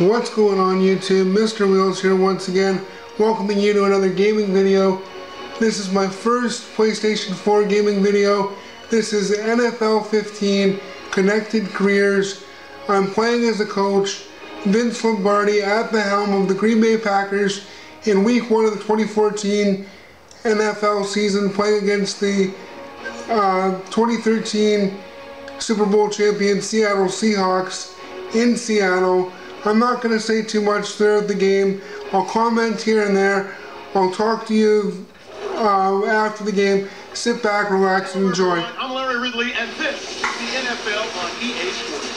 What's going on YouTube? Mr. Wheels here once again, welcoming you to another gaming video. This is my first PlayStation 4 gaming video. This is NFL 15 Connected Careers. I'm playing as a coach, Vince Lombardi, at the helm of the Green Bay Packers in week 1 of the 2014 NFL season, playing against the 2013 Super Bowl champion Seattle Seahawks in Seattle. I'm not going to say too much throughout the game. I'll comment here and there. I'll talk to you after the game. Sit back, relax, and enjoy. I'm Larry Ridley, and this is the NFL on EA Sports.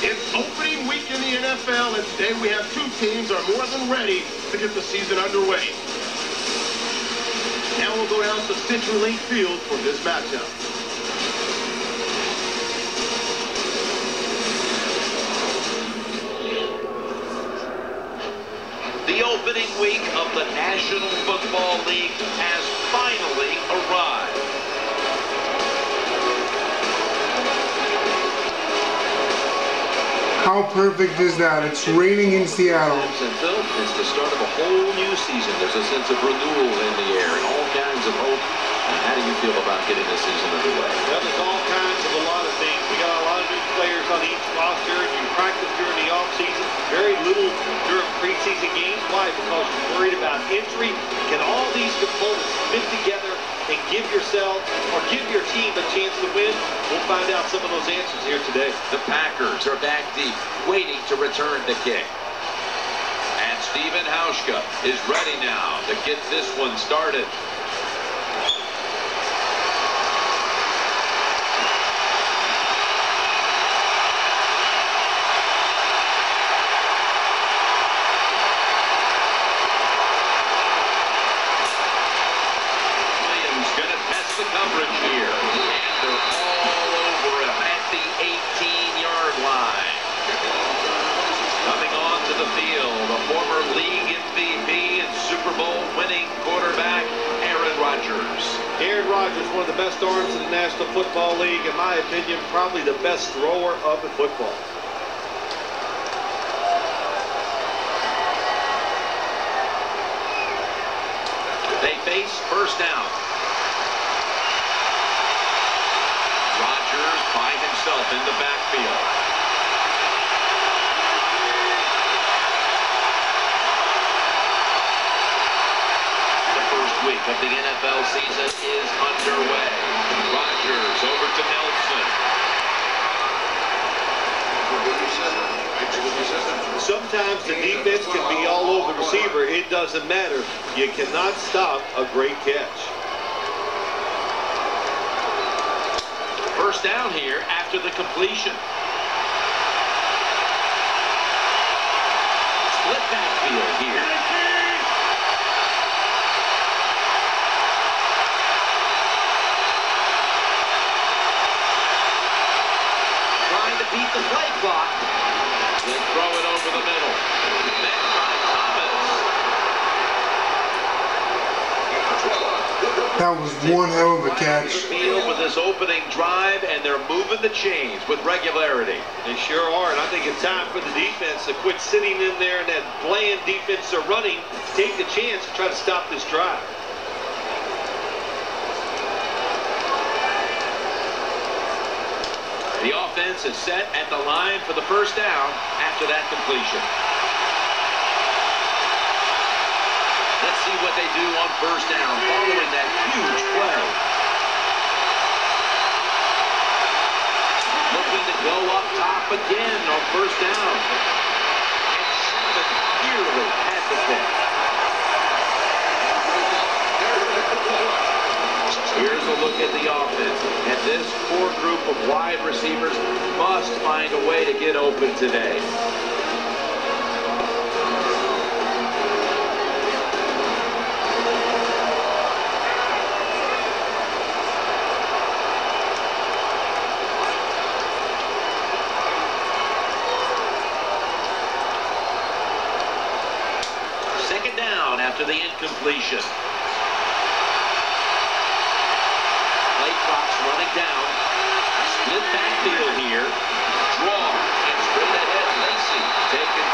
It's opening week in the NFL, and today we have two teams are more than ready to get the season underway. Now we'll go down to CenturyLink Field for this matchup. The opening week of the National Football League has finally arrived. How perfect is that? It's raining in Seattle. It's the start of a whole new season. There's a sense of renewal in the air and all kinds of hope. And how do you feel about getting this season underway? Well, there's all kinds of a lot of things. We got a lot of new players on each roster. You practice during the offseason. Very little during preseason games. Why? Because you're worried about injury. Can all these components fit together and give yourself or give your team a chance to win? We'll find out some of those answers here today. The Packers are back deep, waiting to return the kick. And Steven Hauschka is ready now to get this one started. Rodgers, one of the best arms in the National Football League, in my opinion, probably the best thrower of the football. They face first down. Rodgers by himself in the backfield. But the NFL season is underway. Rodgers over to Nelson. Sometimes the defense can be all over the receiver. It doesn't matter. You cannot stop a great catch. First down here after the completion. Split backfield here. The play clock. They throw it over the middle. Met by Thomas. That was one hell of a catch. With this opening drive, and they're moving the chains with regularity. They sure are, and I think it's time for the defense to quit sitting in there and that bland defense they're running. Take the chance to try to stop this drive. The offense is set at the line for the first down after that completion. Let's see what they do on first down following that huge play. Looking to go up top again on first down. And Sherman nearly had the pick. Here's a look at the offense, and this core group of wide receivers must find a way to get open today. Second down after the incompletion. Running down, split backfield here, draw, and straight ahead Lacy, taken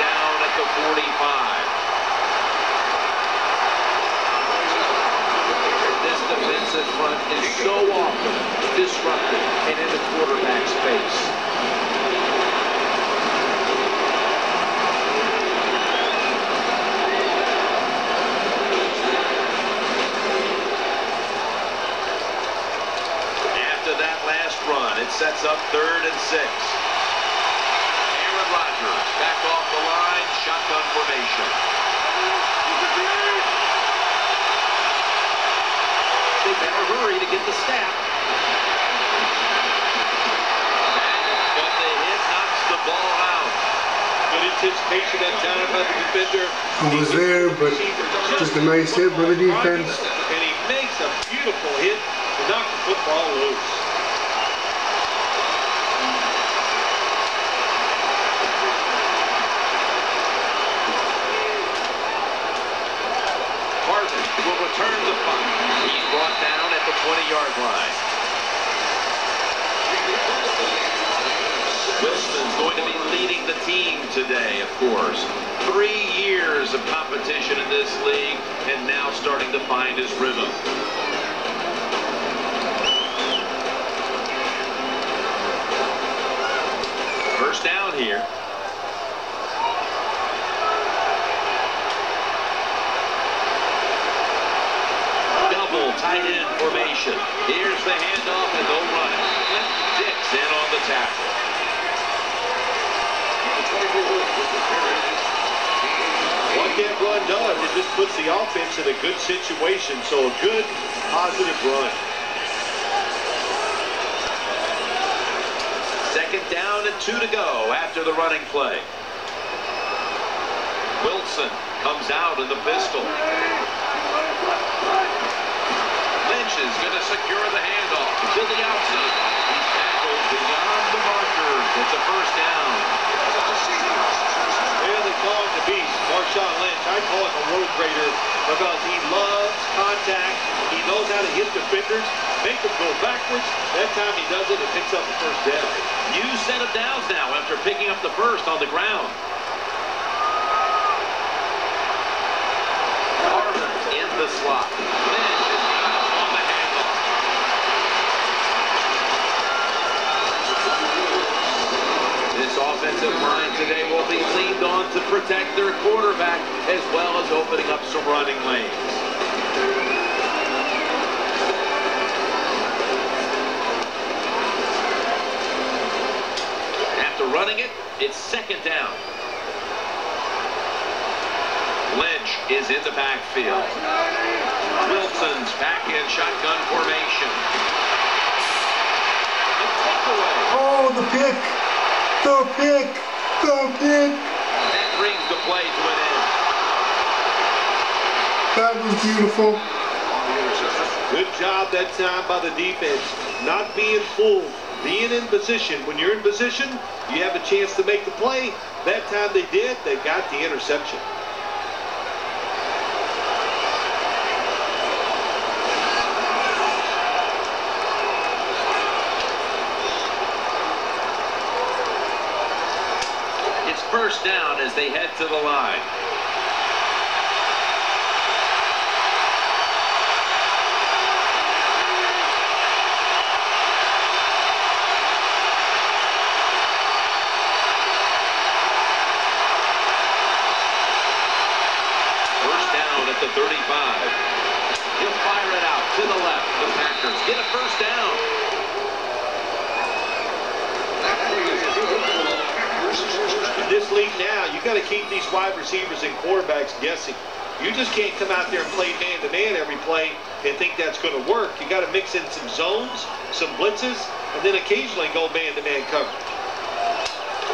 sets up 3rd and 6. Aaron Rodgers back off the line, shotgun formation. They better hurry to get the snap. But the hit knocks the ball out. Good anticipation that time by the defender. I was there, but just a nice hit by the defense. And he makes a beautiful hit to knock the football loose. Harvin will return the punt. He's brought down at the 20-yard line. Wilson's going to be leading the team today, of course. 3 years of competition in this league and now starting to find his rhythm. First down here. Double tight end formation. Here's the handoff and no run. Clint Dix in on the tackle. What that run does, it just puts the offense in a good situation. So a good, positive run. Second down and 2 to go after the running play. Wilson comes out in the pistol. Lynch is going to secure the handoff to the outside. He's tackled beyond the markers. It's a first down. There they call him the beast, Marshawn Lynch. I call him a road grader because he loves contact. He knows how to hit defenders, make them go backwards. That time he does it and picks up the first down. New set of downs now after picking up the first on the ground. Harvin in the slot. Lynch is out on the handoff. This offensive line today will be leaned on to protect their quarterback as well as opening up some running lanes. Running it, it's 2nd down. Lynch is in the backfield. Wilson's back in shotgun formation. The takeaway. Oh, the pick. The pick. The pick. That brings the play to an end. That was beautiful. Good job that time by the defense. Not being fooled. Being in position. When you're in position, you have a chance to make the play. That time they did. They got the interception. It's 1st down as they head to the line. Keep these wide receivers and quarterbacks guessing. You just can't come out there and play man-to-man every play and think that's going to work. You got to mix in some zones, some blitzes, and then occasionally go man-to-man coverage.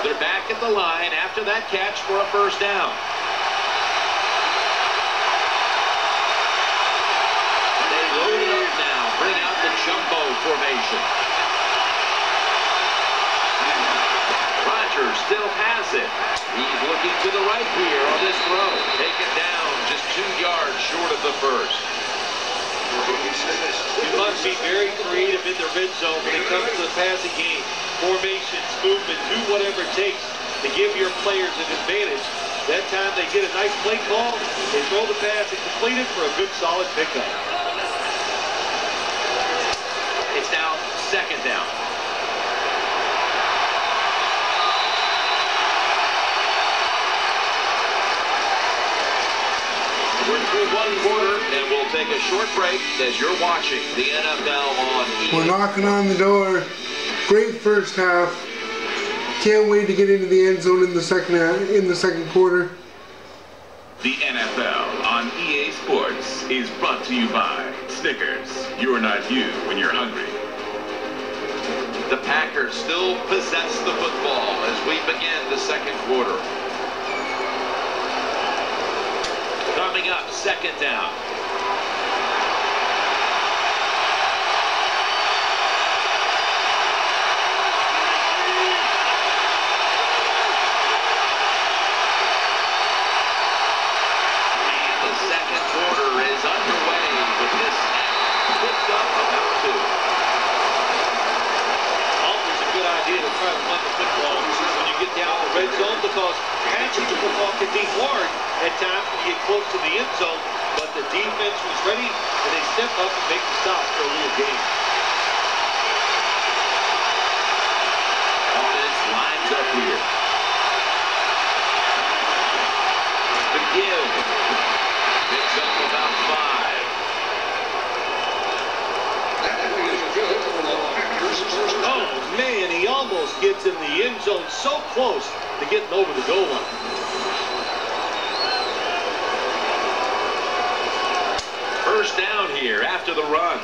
They're back at the line after that catch for a 1st down. They load it up now, bring out the jumbo formation. Rodgers still has it. He's looking to the right here on this throw. Taken down just 2 yards short of the first. You must be very creative in the red zone when it comes to the passing game. Formations, movement, do whatever it takes to give your players an advantage. That time they get a nice play call, they throw the pass and complete it for a good solid pickup. It's now 2nd down. One quarter, and we'll take a short break as you're watching the NFL on EA. We're knocking on the door. Great first half. Can't wait to get into the end zone in the second quarter. The NFL on EA Sports is brought to you by Snickers. You're not you when you're hungry. The Packers still possess the football as we begin the second quarter. Coming up, second down. Because Patrick was off the deep hard at times when you get close to the end zone, but the defense was ready, and they step up and make the stop for a real game. This lines up here. McGill picks up about 5. Oh, man, he almost gets in the end zone, so close to getting over the goal line. First down here after the run.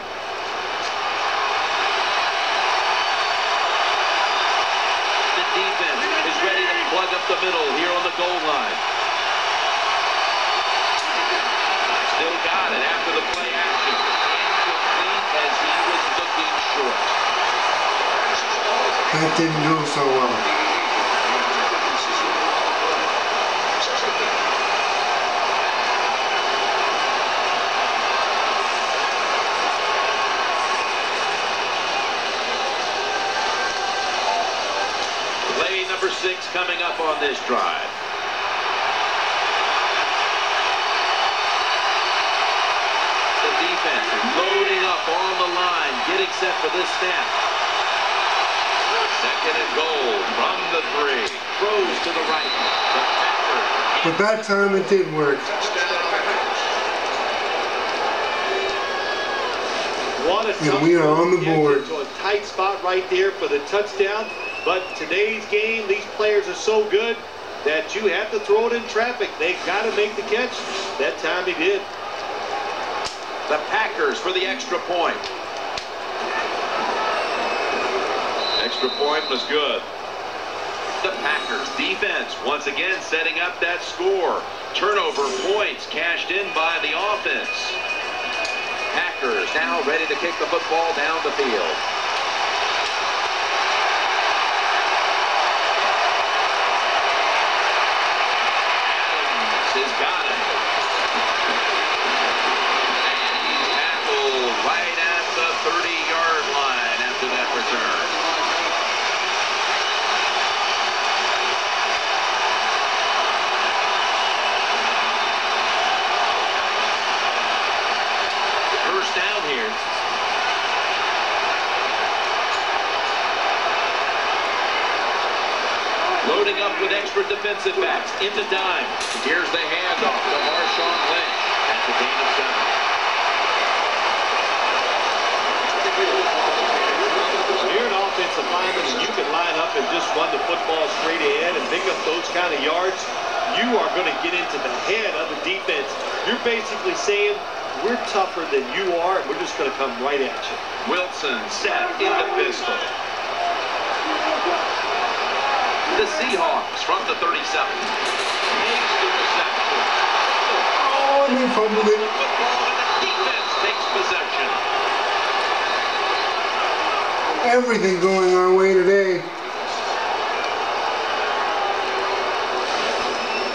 The defense is ready to plug up the middle here on the goal line. Still got it after the play action. Incomplete as he was looking short. That didn't do so well. Coming up on this drive. The defense loading up on the line, getting set for this snap. Second and goal from the 3. Throws to the right. But that time it did work. And we are on the board. A tight spot right there for the touchdown. But today's game, these players are so good that you have to throw it in traffic. They've got to make the catch. That time he did. The Packers for the extra point. Extra point was good. The Packers defense once again setting up that score. Turnover points cashed in by the offense. Packers now ready to kick the football down the field. Has got it. And he's tackled right at the 30-yard line after that return. First down here. Loading up with extra defensive backs into dime. Here's the handoff to Marshawn Lynch at the gain of 7. You're an offensive lineman, and you can line up and just run the football straight ahead and pick up those kind of yards. You are going to get into the head of the defense. You're basically saying, we're tougher than you are, and we're just going to come right at you. Wilson set in the pistol. The Seahawks from the 37. Makes the reception. Oh, he fumbled it. Football and the defense takes possession. Everything going our way today.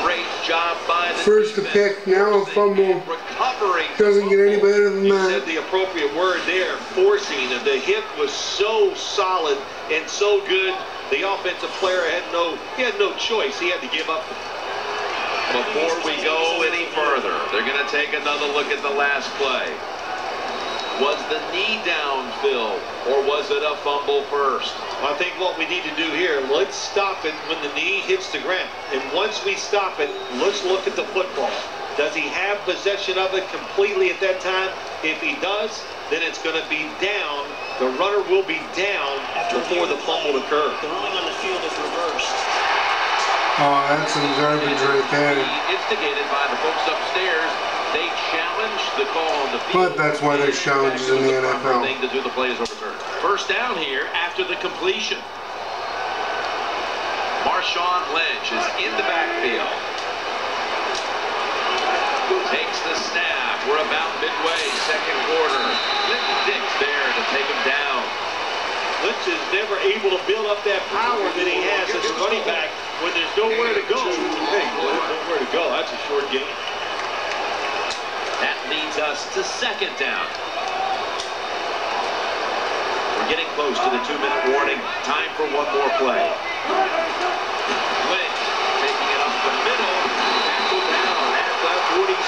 Great job by the first defense. To pick, now a fumble. Recovering. Doesn't get any better than that. You said the appropriate word there, forcing. The hit was so solid and so good. The offensive player had no choice. He had to give up. Before we go any further, they're going to take another look at the last play. Was the knee downfield, or was it a fumble first? I think what we need to do here, let's stop it when the knee hits the ground. And once we stop it, let's look at the football. Does he have possession of it completely at that time? If he does, then it's going to be down. The runner will be down before the fumble occurs. The ruling on the field is reversed. Oh, that's some garbage right there. Instigated by the folks upstairs. They challenged the call on the field. But that's why there's challenges in the NFL. Thing to do, the play is overturned. First down here after the completion. Marshawn Lynch is in the backfield. Takes the snap. We're about midway, second quarter. Clinton Dix there to take him down. Lynch is never able to build up that power that he has as a running back when there's nowhere to go. Hey, there's nowhere to go. That's a short game. That leads us to second down. We're getting close to the 2-minute warning. Time for one more play. Lynch taking it up the middle. Tackled down at the 47.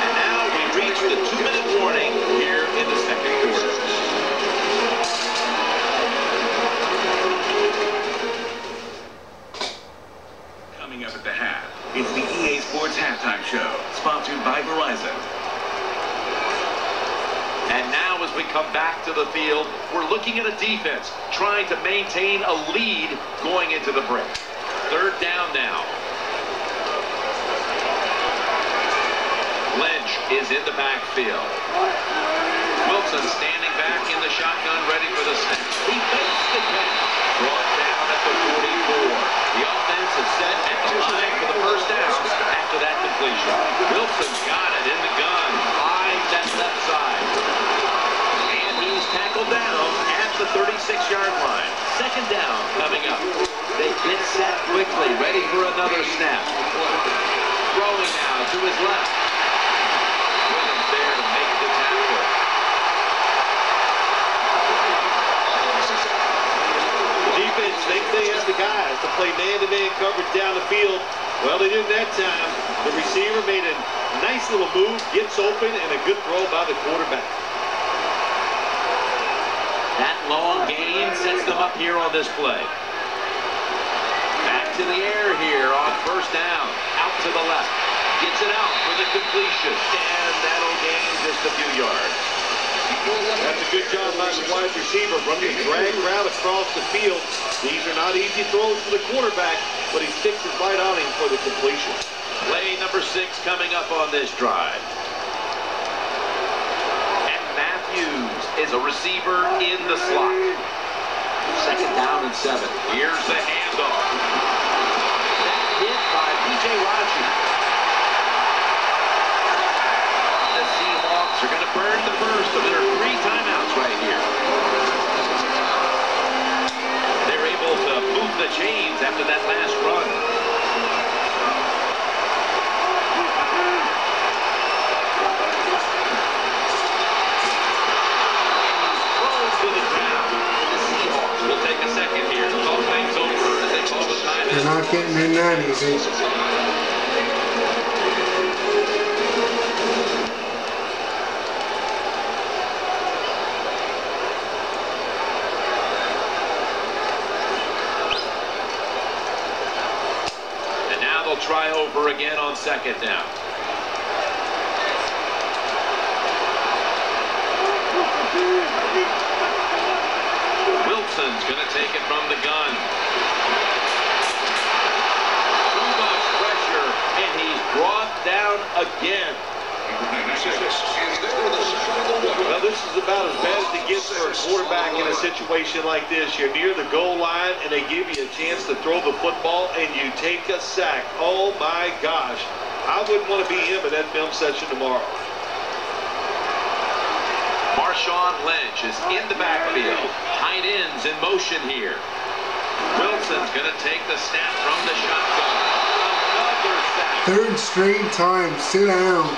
And now we reach the 2-minute warning here in the second quarter. Coming up at the half, it's the EA Sports Halftime Show, sponsored by Verizon. And now as we come back to the field, we're looking at a defense trying to maintain a lead going into the break. Third down now. Lynch is in the backfield. Wilson standing back in the shotgun, ready for the snap. He makes the catch. Brought down at the 44. The offense is set at the line for the first down after that completion. Wilson got it in the gun. Eyes that left side. And he's tackled down at the 36-yard line. Second down coming up. They get set quickly, ready for another snap. Throwing now to his left. Williams there to make the tackle. Defense think they have the guys to play man-to-man coverage down the field. Well, they didn't that time. The receiver made a nice little move, gets open, and a good throw by the quarterback. That long gain sets them up here on this play. Back to the air here on first down. Out to the left. Gets it out for the completion. And that'll gain just a few yards. That's a good job by the wide receiver, running a drag route across the field. These are not easy throws for the quarterback, but he sticks it right on him for the completion. Play number 6 coming up on this drive. And Matthews is a receiver in the slot. Second down and 7. Here's the handoff. That hit by P.J. Rogers. They're going to burn the first of their 3 timeouts right here. They're able to move the chains after that last run. And he's thrown to the ground. The Seahawks will take a second here. It's all things over as they call the timeout. They're not getting in that easy. Try over again on second down. Wilson's going to take it from the gun. Too much pressure, and he's brought down again. Now this is about as bad as it gets for a quarterback in a situation like this. You're near the goal line, and they give you a chance to throw the football, and you take a sack. Oh, my gosh. I wouldn't want to be him in that film session tomorrow. Marshawn Lynch is in the backfield. Tight ends in motion here. Wilson's going to take the snap from the shotgun. Another sack. Third straight time. Sit down.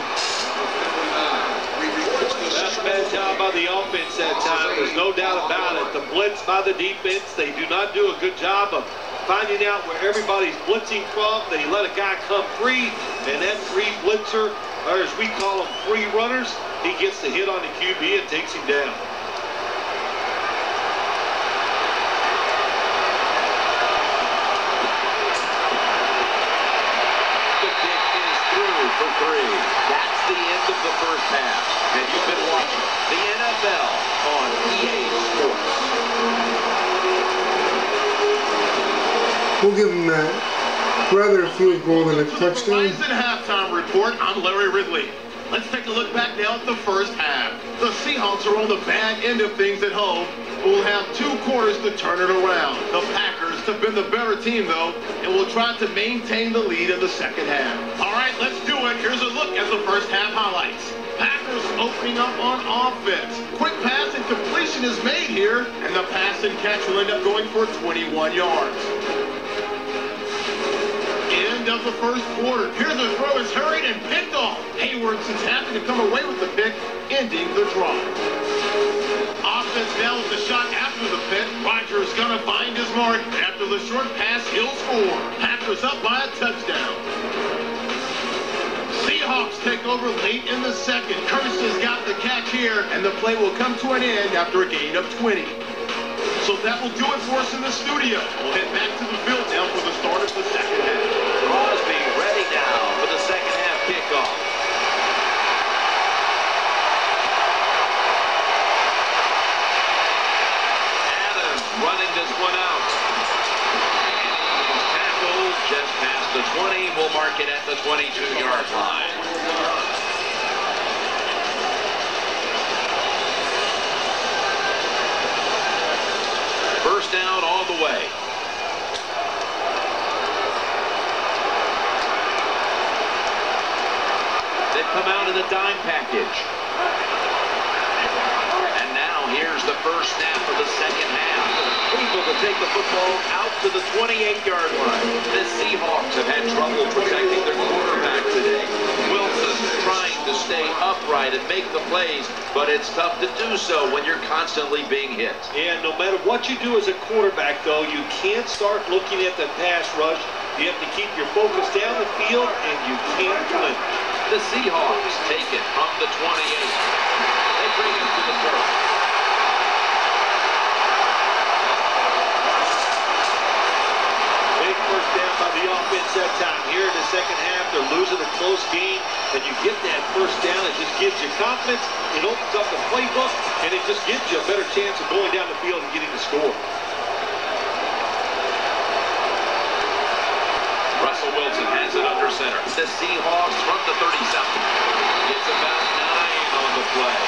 Bad job by the offense that time. There's no doubt about it. The blitz by the defense, they do not do a good job of finding out where everybody's blitzing from. They let a guy come free, and that free blitzer, or as we call them, free runners, he gets the hit on the QB and takes him down. The kick is through for 3. That's the end of the first half. And you've been watching NFL on EA Sports. We'll give him that. Rather a field goal than a touchdown. Verizon halftime report. I'm Larry Ridley. Let's take a look back now at the first half. The Seahawks are on the bad end of things at home. We'll have 2 quarters to turn it around. The Packers have been the better team, though, and will try to maintain the lead in the second half. All right, let's do it. Here's a look at the first half highlights. Packers opening up on offense. Quick pass and completion is made here, and the pass and catch will end up going for 21 yards. End of the first quarter. Here's the throw is hurried and picked off. Hayward is happy to come away with the pick, ending the drive. Offense now with the shot after the pit. Rodgers is going to find his mark. After the short pass, he'll score. Packers up by a touchdown. Seahawks take over late in the second. Curtis has got the catch here, and the play will come to an end after a gain of 20. So that will do it for us in the studio. We'll head back to the field now for the start of the second half. Crosby ready now for the second half kickoff. Running this one out. Tackle just past the 20. We'll mark it at the 22-yard line. First down all the way. They've come out in the dime package. Here's the first snap of the second half. People to take the football out to the 28-yard line. The Seahawks have had trouble protecting their quarterback today. Wilson trying to stay upright and make the plays, but it's tough to do so when you're constantly being hit. Yeah, no matter what you do as a quarterback, though, you can't start looking at the pass rush. You have to keep your focus down the field, and you can't win. The Seahawks take it from the 28. They bring it to the 30. Down by the offense that time. Here in the second half, they're losing a close game, and you get that first down. It just gives you confidence. It opens up the playbook, and it just gives you a better chance of going down the field and getting the score. Russell Wilson has it under center. The Seahawks from the 37. It's about 9 on the play.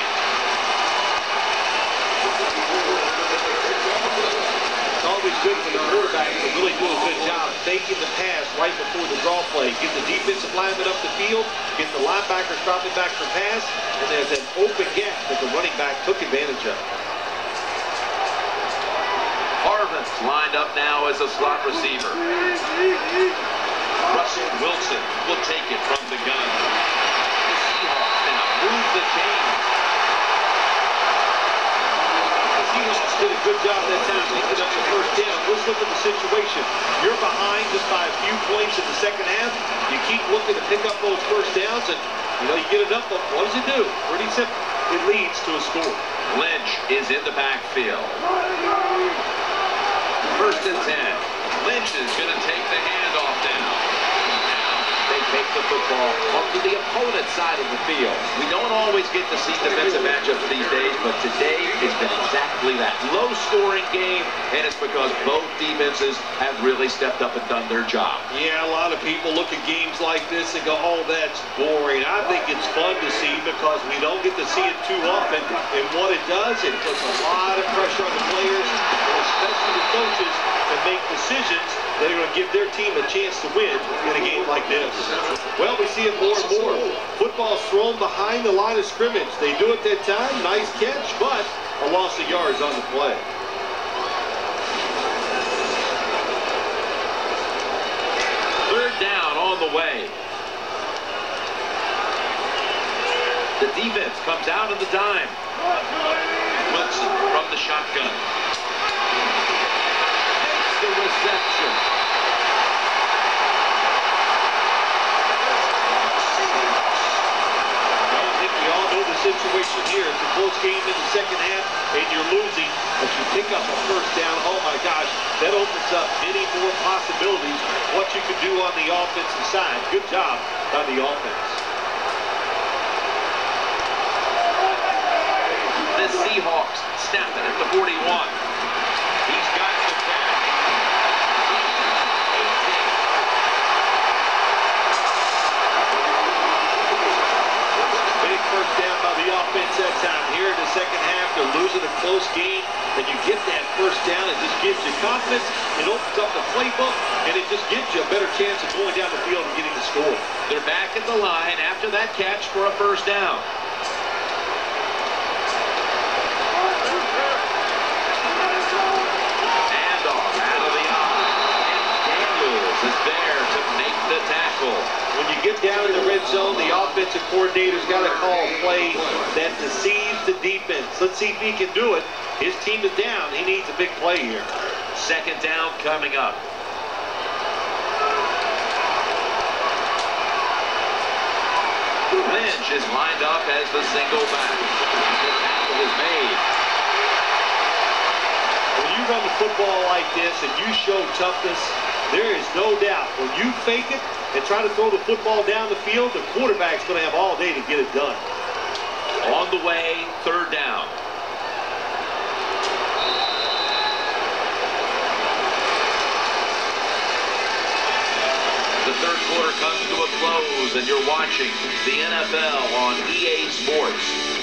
Always good for the quarterback to really do a good job faking the pass right before the draw play. Get the defensive lineman up the field, get the linebackers dropping back for pass, and there's an open gap that the running back took advantage of. Harvin's lined up now as a slot receiver. Russell Wilson will take it from the gun. The Seahawks now move the chains. Did a good job that time picking up the first down. Let's look at the situation. You're behind just by a few points in the second half. You keep looking to pick up those first downs, and you know you get enough of them. What does it do? Pretty simple. It leads to a score. Lynch is in the backfield. First and 10. Lynch is going to take the handoff down. Take the football up to the opponent's side of the field. We don't always get to see defensive matchups these days, but today it's been exactly that. Low-scoring game, and it's because both defenses have really stepped up and done their job. Yeah, a lot of people look at games like this and go, oh, that's boring. I think it's fun to see because we don't get to see it too often, and what it does, it puts a lot of pressure on the players, and especially the coaches, to make decisions that are going to give their team a chance to win in a game like this. Well, we see it more and more. Football's thrown behind the line of scrimmage. They do it that time. Nice catch, but a loss of yards on the play. Third down on the way. The defense comes out of the dime. Wilson from the shotgun. The reception. Well, I think we all know the situation here. It's a close game in the second half, and you're losing, but you pick up a first down. Oh, my gosh, that opens up many more possibilities what you can do on the offensive side. Good job by the offense. at the 41. He's got the back. Big first down by the offense that time. Here in the second half, they're losing a close game, and you get that first down, it just gives you confidence, it opens up the playbook, and it just gives you a better chance of going down the field and getting the score. They're back at the line after that catch for a first down. Is there to make the tackle. When you get down in the red zone, the offensive coordinator's got to call a play that deceives the defense. Let's see if he can do it. His team is down. He needs a big play here. Second down coming up. Lynch is lined up as the single back. The tackle is made. When you run the football like this and you show toughness, there is no doubt when you fake it and try to throw the football down the field, the quarterback's going to have all day to get it done. On the way, third down. The third quarter comes to a close, and you're watching the NFL on EA Sports.